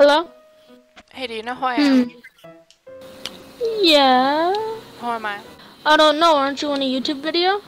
Hello? Hey, do you know who I am? Yeah. Who am I? I don't know. Aren't you on a YouTube video?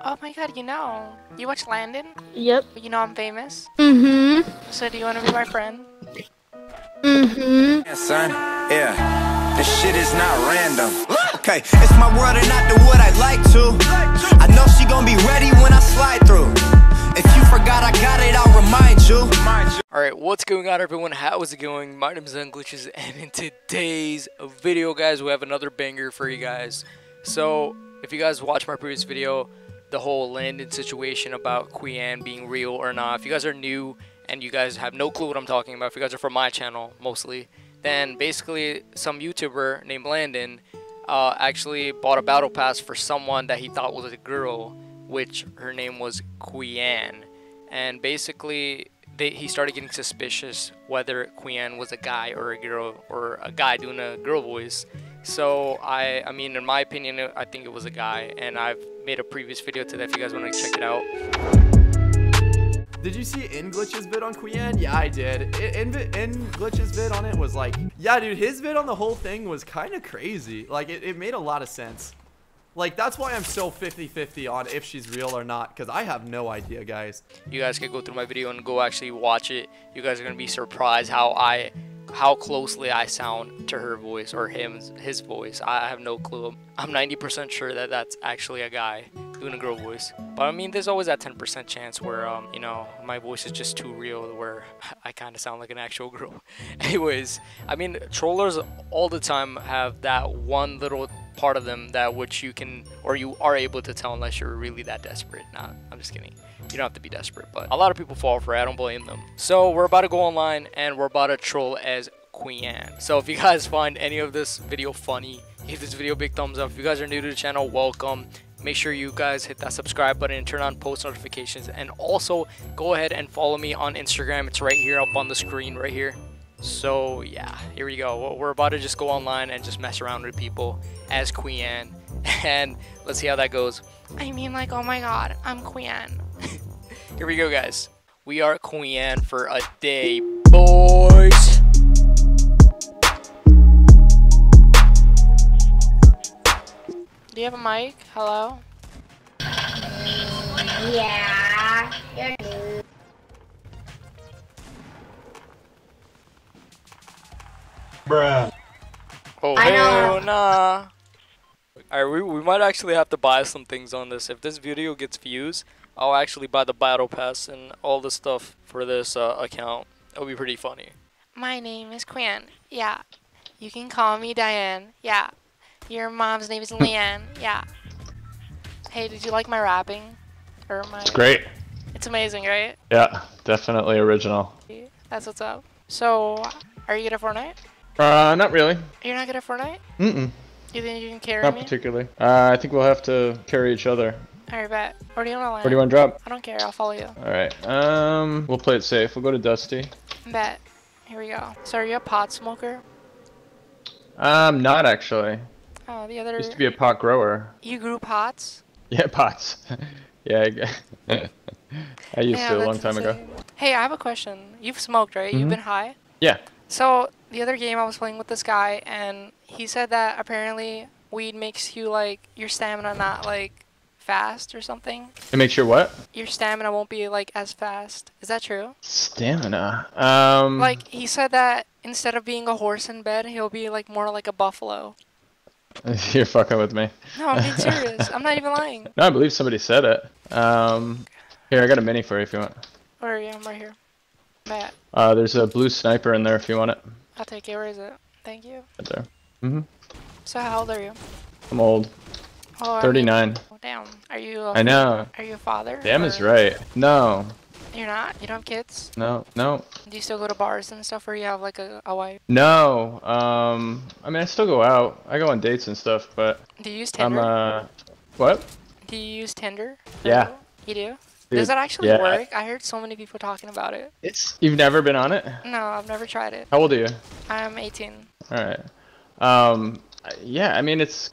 Oh my god, you know. You watch Landon? Yep. You know I'm famous? Mm-hmm. So do you want to be my friend? Mm-hmm. Yeah, son. Yeah. This shit is not random. Okay, it's my world and I do what I like to. I know she gonna be ready when I slide through. If you forgot I got it, I'll remind you. Alright, what's going on everyone? How is it going? My name is NGlitches and in today's video, guys, we have another banger for you guys. So, if you guys watched my previous video, the whole Landon situation about Queeane being real or not, if you guys are new and you guys have no clue what I'm talking about, if you guys are from my channel, mostly, then basically some YouTuber named Landon actually bought a battle pass for someone that he thought was a girl, which her name was Queeane, and basically he started getting suspicious whether Queeane was a guy or a girl, or a guy doing a girl voice. So I mean, in my opinion, I think it was a guy, and I've made a previous video to that if you guys want to check it out. Did you see NGlitches's vid on Queeane? Yeah, I did. NGlitches's vid on it was like, yeah, dude, his vid on the whole thing was kind of crazy. Like, it made a lot of sense. Like, that's why I'm so 50-50 on if she's real or not, because I have no idea, guys. You guys can go through my video and go actually watch it. You guys are going to be surprised how closely I sound to her voice, or his voice. I have no clue. I'm 90% sure that that's actually a guy doing a girl voice. But, I mean, there's always that 10% chance where, you know, my voice is just too real where I kind of sound like an actual girl. Anyways, I mean, trollers all the time have that one little part of them that which you can, or you are able to tell unless you're really that desperate. Nah, I'm just kidding. You don't have to be desperate, but a lot of people fall for it. I don't blame them. So we're about to go online and we're about to troll as Queeane. So if you guys find any of this video funny, give this video a big thumbs up. If you guys are new to the channel, welcome. Make sure you guys hit that subscribe button and turn on post notifications, and also go ahead and follow me on Instagram. It's right here up on the screen right here. So yeah, here we go. We're about to just go online and just mess around with people as Queeane, and let's see how that goes. I mean, like, oh my god, I'm Queeane. Here we go, guys. We are Queeane for a day, boys. Do you have a mic? Hello? Yeah, you're new. Bruh. Oh, hell nah. Alright, we might actually have to buy some things on this. If this video gets views, I'll actually buy the battle pass and all the stuff for this account. It'll be pretty funny. My name is Queeane. Yeah. You can call me Diane. Yeah. Your mom's name is Leanne. Yeah. Hey, did you like my rapping? Or my... It's great. It's amazing, right? Yeah, definitely original. That's what's up. So, are you good at Fortnite? Not really. You're not good at Fortnite? Mm-mm. You think you can carry me? Not particularly. I think we'll have to carry each other. Alright, bet. Where do you want to land? Where do you want to drop? I don't care. I'll follow you. Alright. We'll play it safe. We'll go to Dusty. Bet. Here we go. So, are you a pot smoker? Not actually. Oh, the other... Used to be a pot grower. You grew pots? Yeah, pots. Yeah, I used to a long time ago. Hey, I have a question. You've smoked, right? Mm-hmm. You've been high? Yeah. So, the other game I was playing with this guy, and he said that apparently weed makes you, like, your stamina not, like, fast or something. It makes your what? Your stamina won't be, like, as fast. Is that true? Stamina? Like, he said that instead of being a horse in bed, he'll be, like, more like a buffalo. You're fucking with me. No, I'm being serious. I'm not even lying. No, I believe somebody said it. Here, I got a mini for you if you want. Where are you? I'm right here. Matt. There's a blue sniper in there if you want it. I'll take it. Where is it? Thank you. Right there. Mm-hmm. So how old are you? I'm old. Oh, 39. Oh, damn. Are you a... I know. Are you a father? Damn or... is right. No. You're not? You don't have kids? No, no. Do you still go to bars and stuff, or you have like a wife? No, I mean, I still go out. I go on dates and stuff, but... Do you use Tinder? What? Do you use Tinder? Yeah. You do? Dude, does that actually work? I heard so many people talking about it. You've never been on it? No, I've never tried it. How old are you? I'm 18. Alright. Yeah, I mean, it's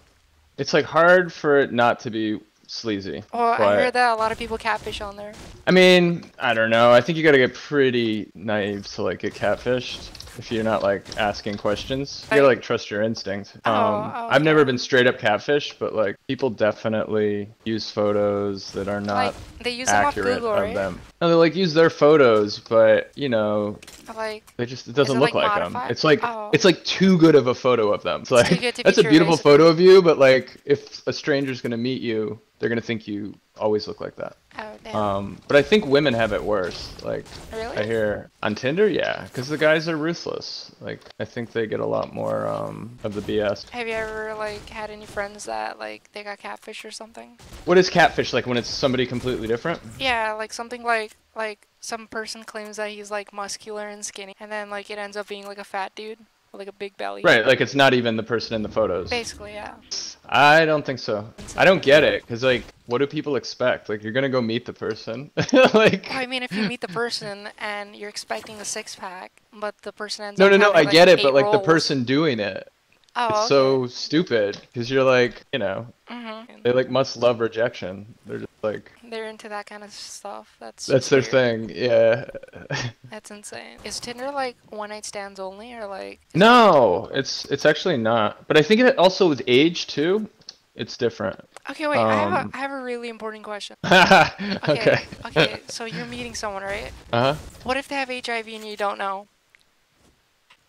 like hard for it not to be sleazy. Oh, but I heard that a lot of people catfish on there. I mean, I don't know. I think you gotta get pretty naive to like get catfished if you're not like asking questions. You gotta like trust your instinct. I've never been straight up catfished, but like people definitely use photos that are not like, they use accurate them off Google, right? No, they like use their photos, but you know, like they just it doesn't look like them. It's like it's like too good of a photo of them. It's like that's a beautiful photo of you, but like if a stranger's gonna meet you, they're gonna think you always look like that. Oh, damn. But I think women have it worse. Like, really? I hear on Tinder, yeah, because the guys are ruthless. Like, I think they get a lot more of the BS. Have you ever like had any friends that like they got catfish or something? What is catfish? Like when it's somebody completely different? Yeah, like something like some person claims that he's like muscular and skinny, and then like it ends up being like a fat dude. Like a big belly. Right, like it's not even the person in the photos. Basically, yeah. I don't think so. I don't get it, because like, what do people expect? Like, you're gonna go meet the person. Like, well, I mean, if you meet the person and you're expecting a six-pack, but the person ends up having, I get like, it, but like rolls. The person doing it. Oh, it's okay. So stupid, because you're like, you know, they like must love rejection. They're just like they're into that kind of stuff. That's weird. Their thing. Yeah. That's insane. Is Tinder like one night stands only, or like? No, it's actually not. But I think it also with age too, it's different. Okay, wait. I have a really important question. Okay. So you're meeting someone, right? What if they have HIV and you don't know?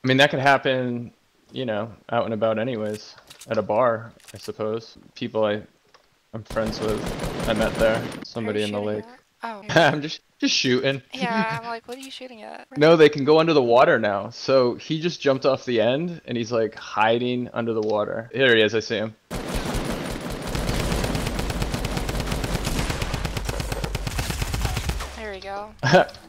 I mean, that could happen. You know, out and about anyways, at a bar, I suppose. People I'm friends with, I met there. Somebody in the lake. Oh. I'm just shooting. Yeah, I'm like, what are you shooting at? No, they can go under the water now. So he just jumped off the end, and he's like hiding under the water. There he is, I see him. There we go.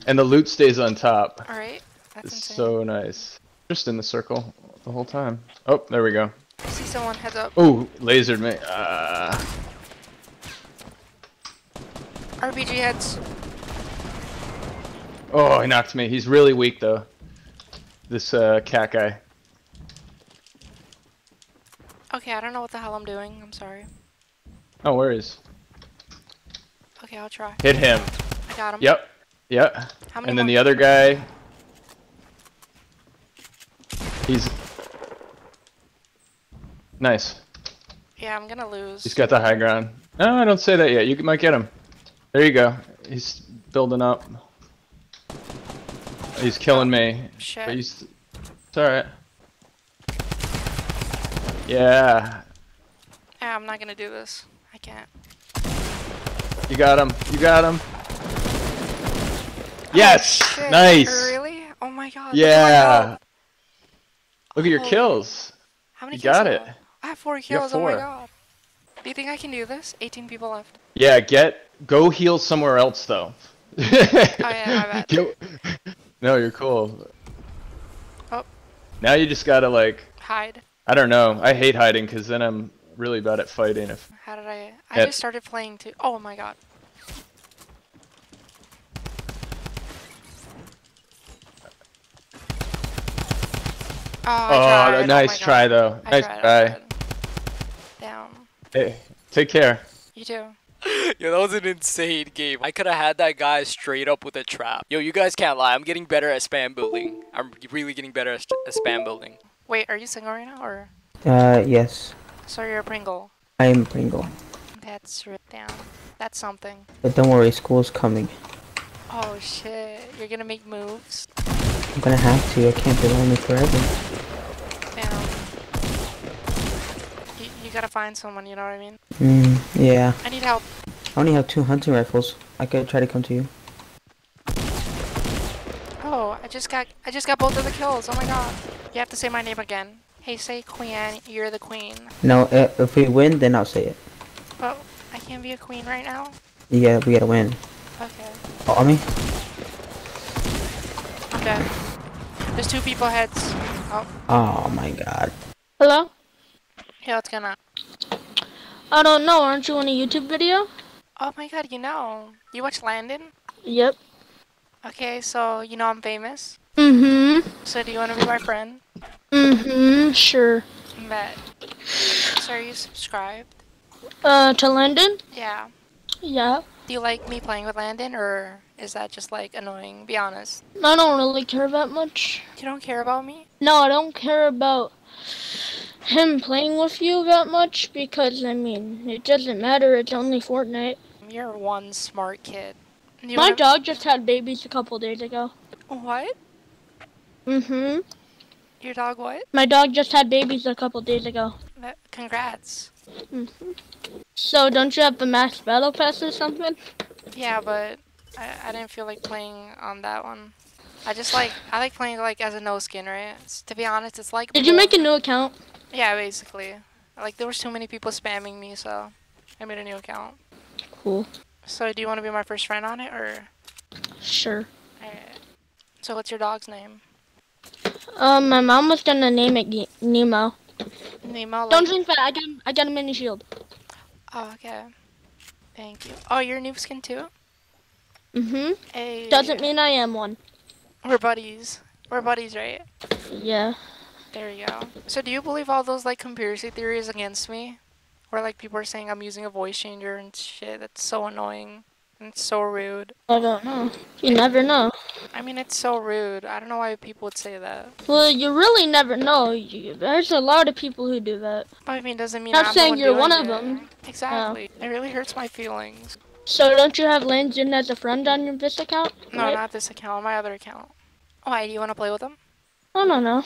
And the loot stays on top. All right, that's insane. So nice. Just in the circle. The whole time. Oh, there we go. I see someone, heads up. Oh, lasered me. RPG heads. Oh, he knocked me. He's really weak though. This cat guy. Okay, I don't know what the hell I'm doing. I'm sorry. No worries. Okay, I'll try. Hit him. I got him. Yep. Yep. And then the other guy. He's. Nice. Yeah, I'm gonna lose. He's got the high ground. No, I don't say that yet. You might get him. There you go. He's building up. He's killing me. Shit. But he's... It's alright. Yeah. I'm not gonna do this. I can't. You got him. You got him. Yes! Oh, shit. Nice! Really? Oh my god. Yeah. Oh my god. Look at your kills. How many kills? You got it. I have 4 kills. Four. Oh my god. Do you think I can do this? 18 people left. Yeah, go heal somewhere else though. Oh yeah, my bad. No, you're cool. Oh. Now you just gotta like hide. I don't know. I hate hiding because then I'm really bad at fighting. If how did I just started playing too. Oh my god. Oh, nice try though. Nice try. Down. Hey, take care. You too. Yo, that was an insane game. I could have had that guy straight up with a trap. Yo, you guys can't lie. I'm getting better at spam building. I'm really getting better at spam building. Wait, are you single right now or? Yes. So you're a Pringle? I am a Pringle. That's right down. That's something. But don't worry, school's coming. Oh shit, you're gonna make moves? I'm gonna have to. I can't be lonely forever. You gotta find someone, you know what I mean? Yeah. I need help. I only have 2 hunting rifles. I could try to come to you. Oh, I just got both of the kills. Oh my god. You have to say my name again. Hey, say Queeane, you're the queen. No, if we win, then I'll say it. But I can't be a queen right now? Yeah, we gotta win. Okay. Oh, on me? I'm dead. There's 2 people heads. Oh. Oh my god. Hello? Hey, what's going on? I don't know, aren't you on a YouTube video? Oh my god, you know. You watch Landon? Yep. Okay, so you know I'm famous? Mm-hmm. So do you want to be my friend? Mm-hmm, sure. Bet. So are you subscribed? To Landon? Yeah. Yeah. Do you like me playing with Landon, or is that just, like, annoying? Be honest. I don't really care that much. You don't care about me? No, I don't care about him playing with you that much, because, I mean, it doesn't matter. It's only Fortnite. You're one smart kid. My dog just had babies a couple days ago. What? Mm-hmm. Your dog what? My dog just had babies a couple days ago. Congrats. Mm-hmm. So, don't you have the max battle pass or something? Yeah, but I didn't feel like playing on that one. I like playing like as a no skin, right? To be honest, it's like. Did you make a new account? Yeah, basically. Like there was too many people spamming me, so I made a new account. Cool. So do you want to be my first friend on it, or? Sure. Alright. So what's your dog's name? My mom was gonna name it Nemo. Nemo. Like... Don't think that. I got a mini shield. Oh, okay. Thank you. Oh, you're a noob skin too? Mm-hmm. Hey. Doesn't mean I am one. We're buddies. We're buddies, right? Yeah. There you go. So do you believe all those, like, conspiracy theories against me? Where, like, people are saying I'm using a voice changer and shit. That's so annoying. And it's so rude. I don't know. You never know. I mean, it's so rude. I don't know why people would say that. Well, you really never know. There's a lot of people who do that. I mean, doesn't mean I'm not saying you're one of them. Exactly. No. It really hurts my feelings. So don't you have Landon as a friend on this account? No, right? Not this account. My other account. Why? Do you want to play with him? I don't know.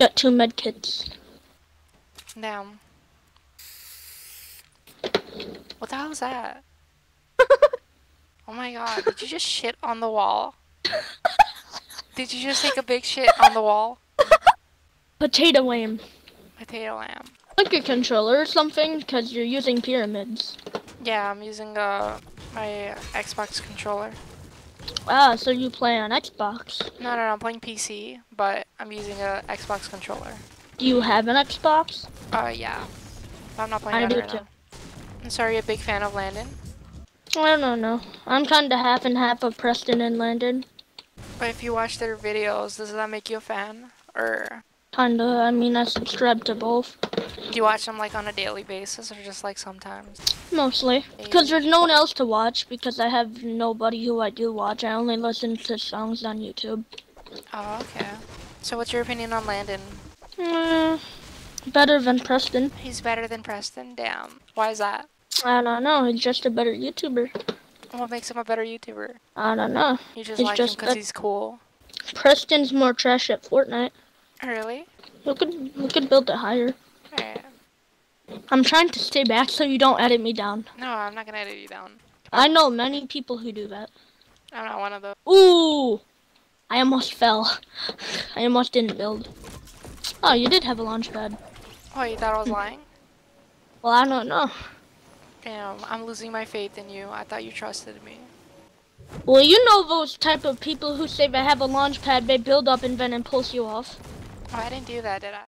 Got 2 med kits. Damn. What the hell is that? Oh my god! Did you just shit on the wall? Did you just take a big shit on the wall? Potato lamb. Potato lamb. Like a controller or something, because you're using pyramids. Yeah, I'm using my Xbox controller. Wow, so you play on Xbox? No, I'm playing PC, but I'm using a Xbox controller. Do you have an Xbox? Yeah. But I'm not playing on it right now. I'm sorry, you're a big fan of Landon? I don't know. I'm kinda half and half of Preston and Landon. But if you watch their videos, does that make you a fan? Or... Kinda, I mean, I subscribe to both. Do you watch them, like, on a daily basis, or just, like, sometimes? Mostly. Because there's no one else to watch, because I have nobody who I do watch. I only listen to songs on YouTube. Oh, okay. So what's your opinion on Landon? Better than Preston. He's better than Preston? Damn. Why is that? I don't know. He's just a better YouTuber. What makes him a better YouTuber? I don't know. You just like him because he's cool? Preston's more trash at Fortnite. Really? We could build it higher. Alright. I'm trying to stay back so you don't edit me down. No, I'm not gonna edit you down. I know many people who do that. I'm not one of those. Ooh! I almost fell. I almost didn't build. Oh, you did have a launch pad. Oh, you thought I was lying? Well, I don't know. Damn, I'm losing my faith in you. I thought you trusted me. Well, you know those type of people who say they have a launch pad, they build up and then impulse you off. Oh, I didn't do that, did I?